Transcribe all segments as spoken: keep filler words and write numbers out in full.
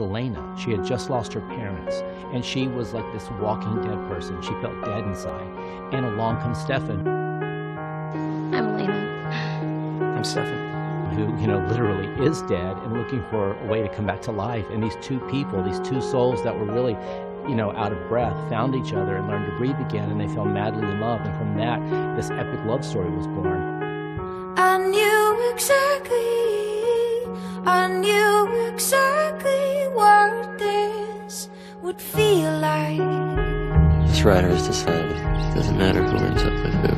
Elena, she had just lost her parents, and she was like this walking dead person. She felt dead inside, and along comes Stefan. I'm Elena. I'm Stefan. Who, you know, literally is dead and looking for a way to come back to life. And these two people, these two souls that were really, you know, out of breath, found each other and learned to breathe again, and they fell madly in love. And from that, this epic love story was born. I knew exactly, I knew exactly what this would feel like. This writer has decided it doesn't matter who ends up with who.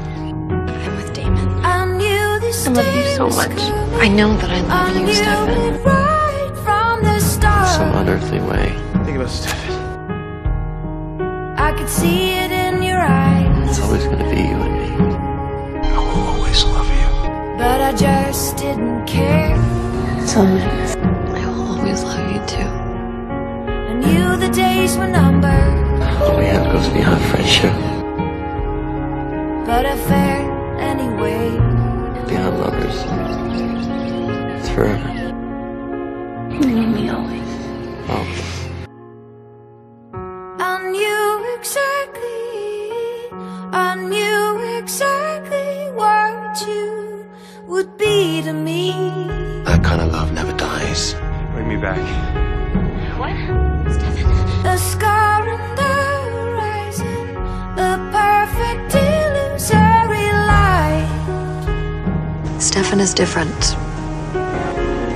I'm with Damon. I knew this. I love you so much. I know that I love I you, Stefan. Right from the start. In some unearthly way. Think about Stefan. I could see it in your eyes. It's always gonna be you and me. I will always love you. But I just didn't care. So I will always love you too. Knew the days were numbered. All we have goes beyond friendship. But I fared anyway. Beyond lovers. It's forever. You need me always. Oh. I knew exactly. I knew exactly what you would be to me. That kind of love never dies. Bring me back. What? The scar and the horizon, the perfect illusory light. Stefan is different.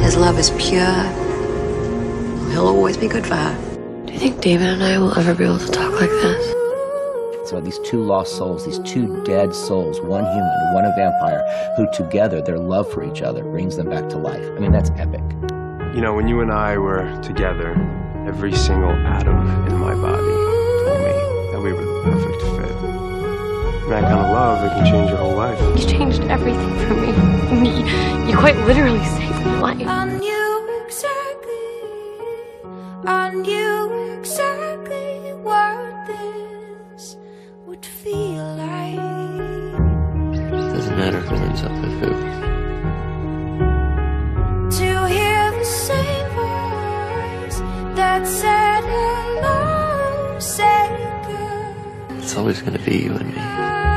His love is pure. He'll always be good for her. Do you think David and I will ever be able to talk like this? So these two lost souls, these two dead souls, one human, one a vampire, who together, their love for each other brings them back to life. I mean, that's epic. You know, when you and I were together, every single atom in my body told me that we were the perfect fit. And that kind of love that can change your whole life. You changed everything for me. You, you quite literally saved my life. I knew exactly, I knew exactly what this would feel like. It doesn't matter who ends up with who. It's always going to be you and me.